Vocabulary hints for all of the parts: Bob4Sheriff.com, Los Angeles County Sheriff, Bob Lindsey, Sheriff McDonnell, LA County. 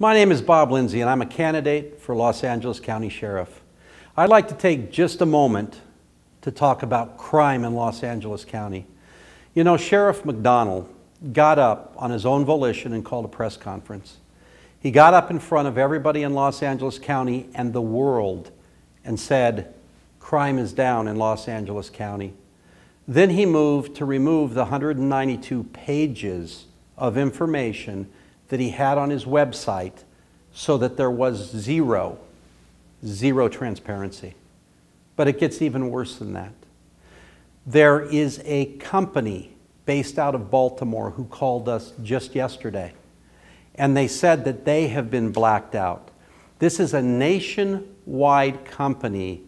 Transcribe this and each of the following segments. My name is Bob Lindsey, and I'm a candidate for Los Angeles County Sheriff. I'd like to take just a moment to talk about crime in Los Angeles County. You know, Sheriff McDonnell got up on his own volition and called a press conference. He got up in front of everybody in Los Angeles County and the world and said, crime is down in Los Angeles County. Then he moved to remove the 192 pages of information that he had on his website so that there was zero transparency. But it gets even worse than that. There is a company based out of Baltimore who called us just yesterday, and they said that they have been blacked out. This is a nationwide company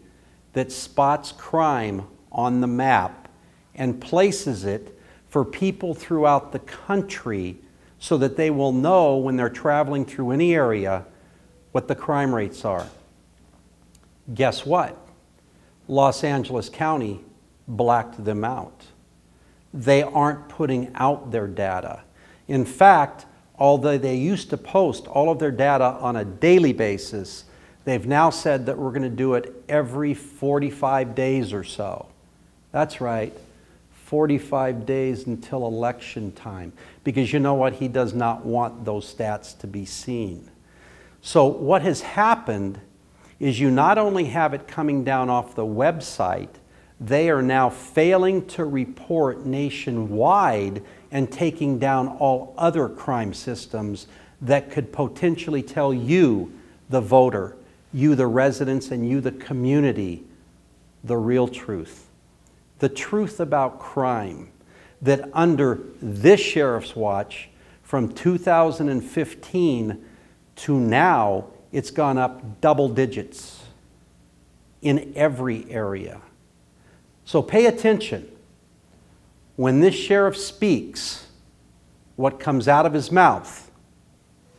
that spots crime on the map and places it for people throughout the country so that they will know when they're traveling through any area what the crime rates are. Guess what? Los Angeles County blacked them out. They aren't putting out their data. In fact, although they used to post all of their data on a daily basis, they've now said that we're going to do it every 45 days or so. That's right. 45 days until election time, because you know what, he does not want those stats to be seen. So what has happened is you not only have it coming down off the website, they are now failing to report nationwide and taking down all other crime systems that could potentially tell you, the voter, you, the residents, and you, the community, the real truth. The truth about crime, that under this sheriff's watch from 2015 to now, it's gone up double digits in every area. So pay attention. When this sheriff speaks, what comes out of his mouth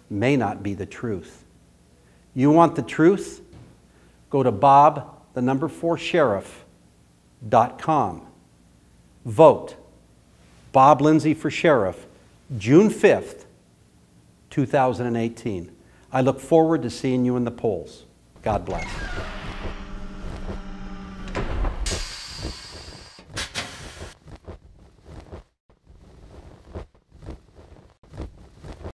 may not be the truth. You want the truth? Go to Bob4Sheriff.com. Vote Bob Lindsey for Sheriff, June 5th, 2018. I look forward to seeing you in the polls. God bless.